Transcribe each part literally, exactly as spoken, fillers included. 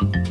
If you go,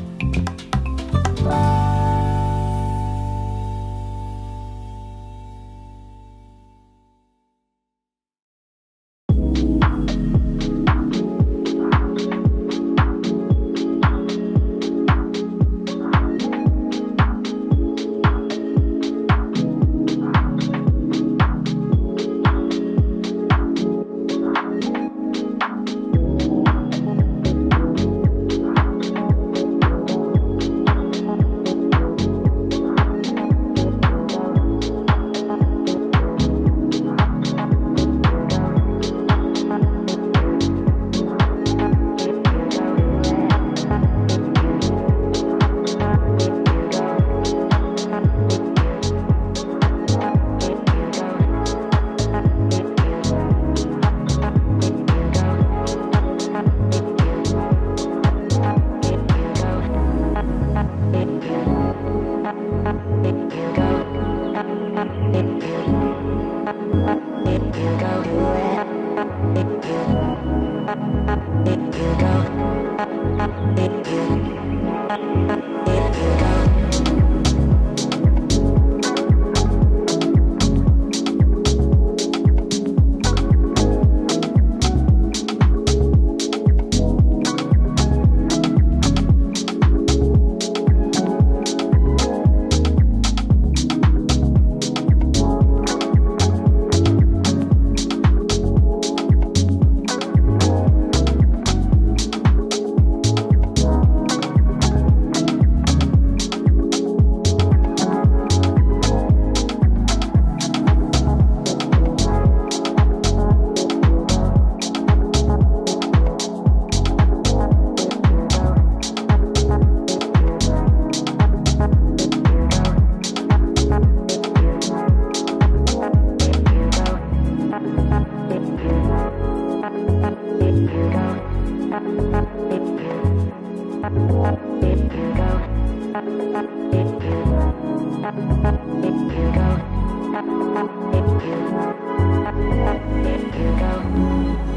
if you go, if you go.